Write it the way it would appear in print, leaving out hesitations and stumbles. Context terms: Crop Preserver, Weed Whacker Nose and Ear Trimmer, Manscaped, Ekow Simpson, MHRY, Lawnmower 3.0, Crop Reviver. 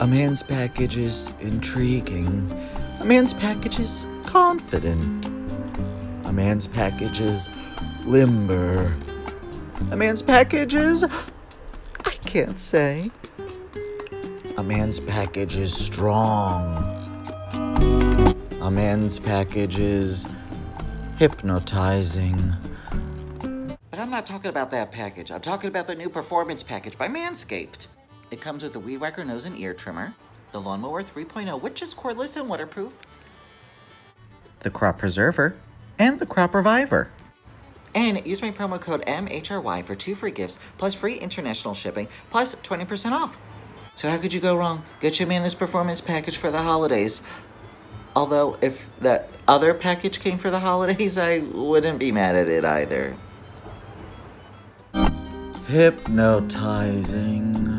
A man's package is intriguing. A man's package is confident. A man's package is limber. A man's package is... I can't say. A man's package is strong. A man's package is hypnotizing. But I'm not talking about that package. I'm talking about the new performance package by Manscaped. It comes with the Weed Whacker Nose and Ear Trimmer, the Lawnmower 3.0, which is cordless and waterproof, the Crop Preserver, and the Crop Reviver. And use my promo code MHRY for 2 free gifts, plus free international shipping, plus 20% off. So how could you go wrong? Get your man this performance package for the holidays. Although, if that other package came for the holidays, I wouldn't be mad at it either. Hypnotizing.